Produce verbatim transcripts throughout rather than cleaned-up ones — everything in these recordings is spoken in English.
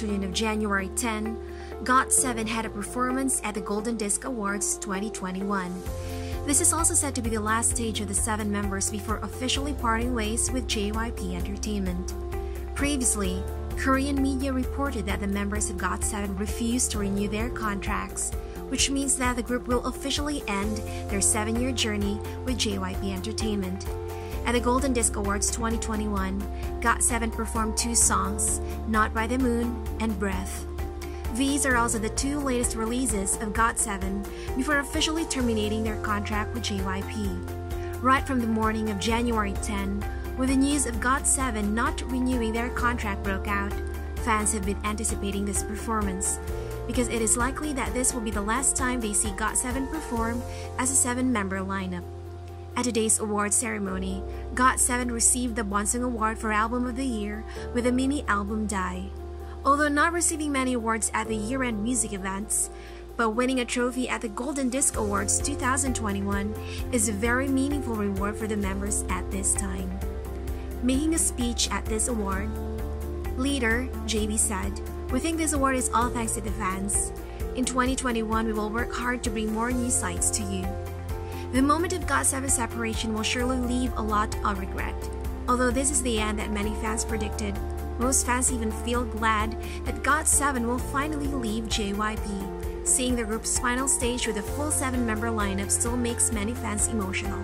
afternoon of January tenth, got seven had a performance at the Golden Disc Awards twenty twenty-one. This is also said to be the last stage of the seven members before officially parting ways with J Y P Entertainment. Previously, Korean media reported that the members of got seven refused to renew their contracts, which means that the group will officially end their seven-year journey with J Y P Entertainment. At the Golden Disc Awards twenty twenty-one, got seven performed two songs, Not By The Moon and Breath. These are also the two latest releases of got seven before officially terminating their contract with J Y P. Right from the morning of January tenth, with the news of got seven not renewing their contract broke out, fans have been anticipating this performance, because it is likely that this will be the last time they see got seven perform as a seven-member lineup. At today's award ceremony, got seven received the Bonsang Award for Album of the Year with a mini-album Die. Although not receiving many awards at the year-end music events, but winning a trophy at the Golden Disc Awards two thousand twenty-one is a very meaningful reward for the members at this time. Making a speech at this award, leader J B said, "We think this award is all thanks to the fans. In twenty twenty-one, we will work hard to bring more new sights to you." The moment of got seven's separation will surely leave a lot of regret. Although this is the end that many fans predicted, most fans even feel glad that got seven will finally leave J Y P. Seeing the group's final stage with a full seven-member lineup still makes many fans emotional.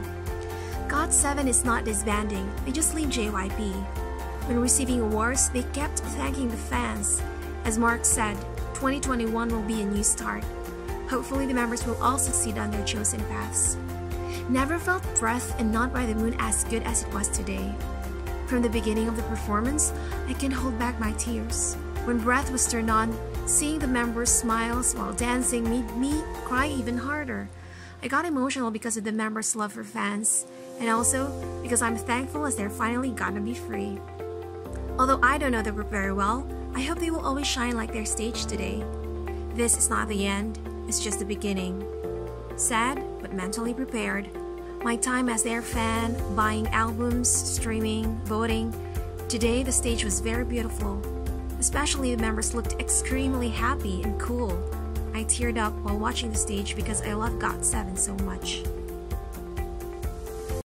got seven is not disbanding, they just leave J Y P. When receiving awards, they kept thanking the fans. As Mark said, twenty twenty-one will be a new start. Hopefully the members will all succeed on their chosen paths. Never felt Breath and Not By The Moon as good as it was today. From the beginning of the performance, I can't hold back my tears. When Breath was turned on, seeing the members' smiles while dancing made me cry even harder. I got emotional because of the members' love for fans, and also because I'm thankful as they're finally gonna be free. Although I don't know the group very well, I hope they will always shine like their stage today. This is not the end, it's just the beginning. Sad, but mentally prepared. My time as their fan, buying albums, streaming, voting. Today, the stage was very beautiful. Especially the members looked extremely happy and cool. I teared up while watching the stage because I love got seven so much.